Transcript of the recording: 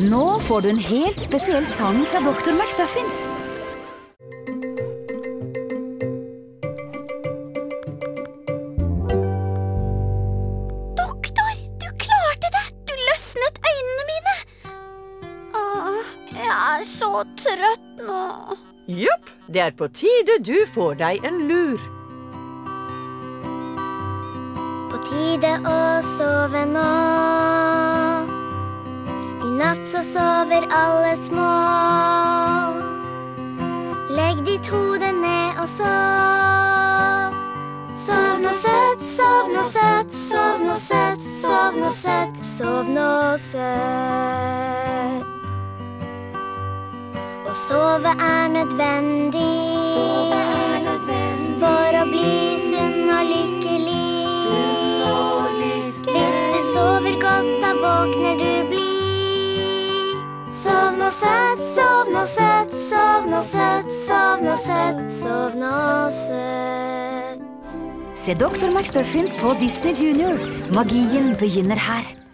Nå får du en helt spesiell sang fra Doktor McStuffins. Doktor, du klarte det! Du løsnet øynene mine! Jeg er så trøtt nå. Jupp, det er på tide du får deg en lur. På tide å sove nå. I natt så sover alle små. Legg ditt hode ned og sov. Sov nå søtt, sov nå søtt, sov nå søtt, sov nå søtt, sov nå søtt. Å sove er nødvendig for å bli sunn og lykkelig. Hvis du sover godt, da våkner du blid. Sov nå søtt, sov nå søtt, sov nå søtt, sov nå søtt, sov nå søtt. Se Doktor McStuffins på Disney Junior. Magien begynner her.